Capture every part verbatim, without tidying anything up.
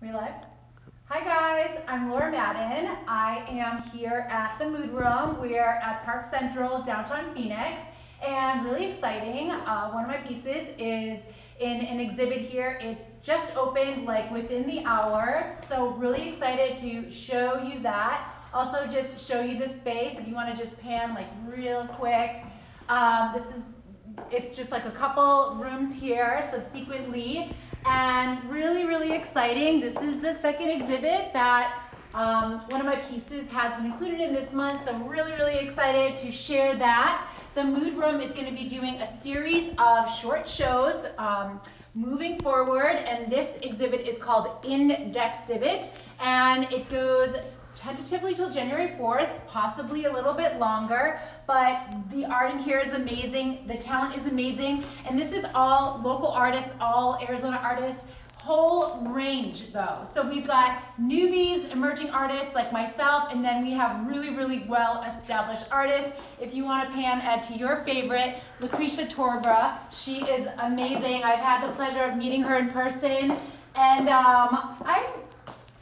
We live? Hi guys, I'm Laura Madden. I am here at the Mood Room. We are at Park Central, downtown Phoenix, and really exciting. Uh, one of my pieces is in an exhibit here. It's just opened like within the hour, so really excited to show you that. Also just show you the space if you want to just pan like real quick. Um, this is, it's just like a couple rooms here subsequently, and really, really exciting. This is the second exhibit that um, one of my pieces has been included in this month, so I'm really, really excited to share that. The Mood Room is going to be doing a series of short shows um, moving forward, and this exhibit is called Indexhibit, and it goes tentatively till January fourth, possibly a little bit longer, but the art in here is amazing, the talent is amazing, and this is all local artists, all Arizona artists, whole range though. So we've got newbies, emerging artists like myself, and then we have really, really well-established artists. If you want to pan add to your favorite, Lucrecia Torbera, she is amazing. I've had the pleasure of meeting her in person, and um, I'm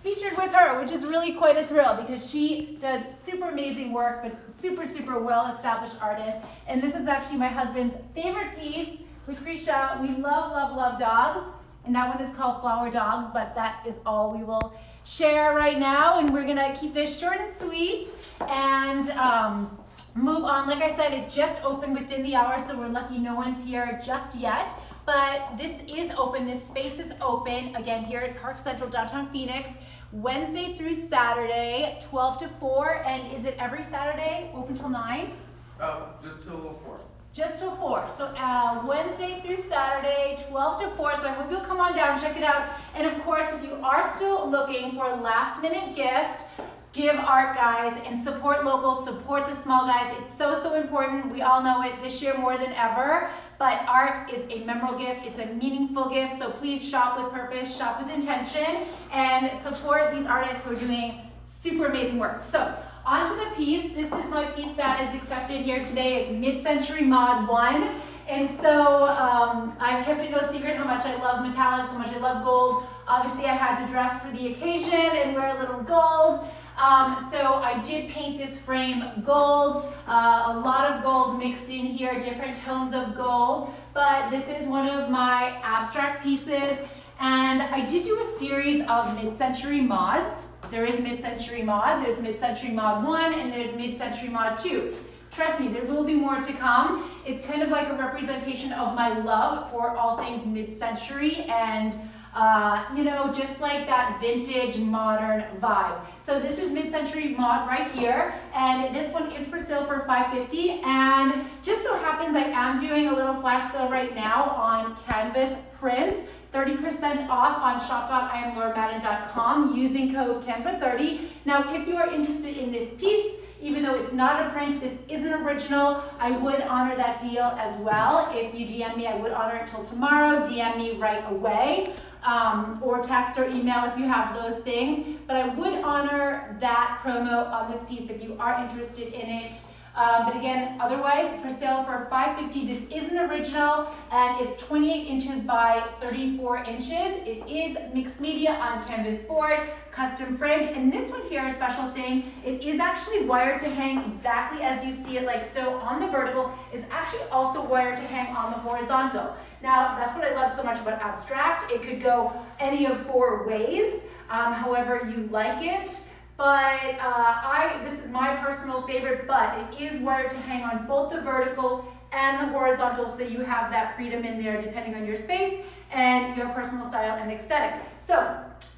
featured with her, which is really quite a thrill because she does super amazing work, but super, super well-established artist. And this is actually my husband's favorite piece, Lucrecia. We love, love, love dogs. And that one is called Flower Dogs, but that is all we will share right now. And we're gonna keep this short and sweet and um, move on. Like I said, it just opened within the hour, so we're lucky no one's here just yet. But this is open, this space is open, again, here at Park Central, downtown Phoenix, Wednesday through Saturday, twelve to four, and is it every Saturday, open till nine? Uh, just till four. Just till four, so uh, Wednesday through Saturday, twelve to four, so I hope you'll come on down, check it out. And of course, if you are still looking for a last minute gift, give art, guys, and support local, support the small guys. It's so, so important. We all know it this year more than ever, but art is a memorable gift. It's a meaningful gift, so please shop with purpose, shop with intention, and support these artists who are doing super amazing work. So on to the piece. This is my piece that is accepted here today. It's Midcentury Mod I. And so um, I've kept it no secret how much I love metallics, how much I love gold. Obviously, I had to dress for the occasion and wear a little gold. Um, so I did paint this frame gold, uh, a lot of gold mixed in here, different tones of gold. But this is one of my abstract pieces. And I did do a series of mid-century mods. There is mid-century mod, there's mid-century mod one, and there's mid-century mod two. Trust me, there will be more to come. It's kind of like a representation of my love for all things mid-century and, uh, you know, just like that vintage modern vibe. So this is mid-century mod right here, and this one is for sale for five hundred fifty dollars. And just so happens I am doing a little flash sale right now on canvas prints, thirty percent off on shop dot i am laura madden dot com using code canva thirty. Now, if you are interested in this piece, even though it's not a print, this is an original, I would honor that deal as well. If you D M me, I would honor it till tomorrow. D M me right away, um, or text or email if you have those things. But I would honor that promo on this piece if you are interested in it. Um, but again, otherwise, for sale for five hundred fifty dollars. This is an original, and it's twenty-eight inches by thirty-four inches. It is mixed media on canvas board, custom framed, and this one here, a special thing, it is actually wired to hang exactly as you see it, like so on the vertical. It's actually also wired to hang on the horizontal. Now, that's what I love so much about abstract. It could go any of four ways, um, however you like it. But uh, I, this is my personal favorite, but it is wired to hang on both the vertical and the horizontal, so you have that freedom in there depending on your space and your personal style and aesthetic. So,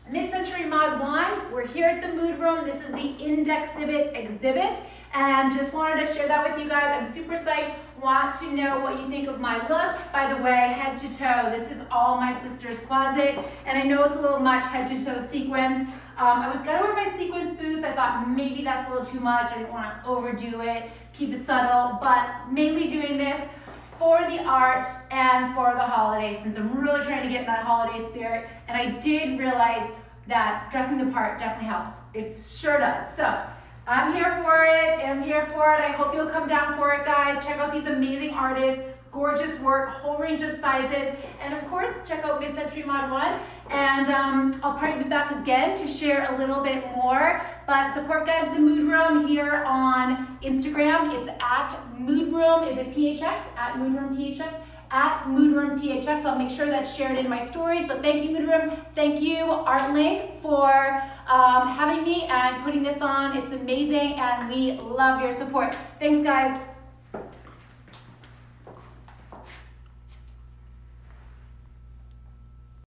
Mid-Century Mod one, we're here at the Mood Room. This is the Indexhibit exhibit, and just wanted to share that with you guys. I'm super psyched. Want to know what you think of my look? By the way, head to toe. This is all my sister's closet, and I know it's a little much head to toe sequence. Um, I was gonna wear my sequins boots. I thought maybe that's a little too much. I didn't wanna overdo it, keep it subtle, but mainly doing this for the art and for the holiday, since I'm really trying to get that holiday spirit. And I did realize that dressing the part definitely helps. It sure does. So I'm here for it, I'm here for it. I hope you'll come down for it, guys. Check out these amazing artists. gorgeous work, whole range of sizes. And of course, check out Midcentury Mod I. And um, I'll probably be back again to share a little bit more. But support, guys, the Mood Room here on Instagram. It's at Mood Room. Is it P H X? At Mood Room P H X. At Mood Room P H X. I'll make sure that's shared in my story. So thank you, Mood Room. Thank you, ArtLink, for um, having me and putting this on. It's amazing, and we love your support. Thanks, guys.